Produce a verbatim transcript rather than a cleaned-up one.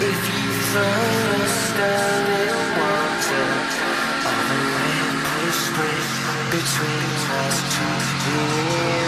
If you first started wanting, all the way pushed between us two.